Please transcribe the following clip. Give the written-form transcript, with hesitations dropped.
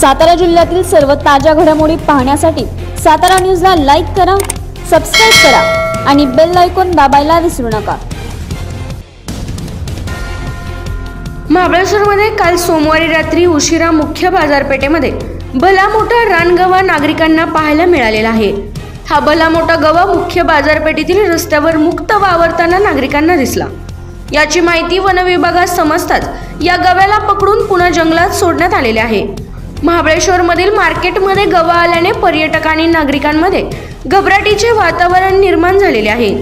सातारा जिल्ह्यातील सर्व ताज्या घडामोडी पाहण्यासाठी सातारा न्यूजला लाईक करा, सबस्क्राइब करा आणि बेल आयकॉन दाबायला विसरू नका। महाबळेश्वरमध्ये काल सोमवारी रात्री उशिरा मुख्य बाजारपेठेमध्ये भला मोठा रानगवा नागरिकांना पाहायला मिळालेला आहे। हा भला मोठा गवा मुख्य बाजारपेठेतील रस्त्यावर मुक्त वावरताना नागरिकांना दिसला। याची माहिती वन विभागास समजताच या गव्याला पकडून पुन्हा जंगलात सोडण्यात आलेले आहे। महाबळेश्वरमधील मार्केटमध्ये गवा आल्याने पर्यटकांनी नागरिकांमध्ये घबराटीचे वातावरण निर्माण झालेले आहे।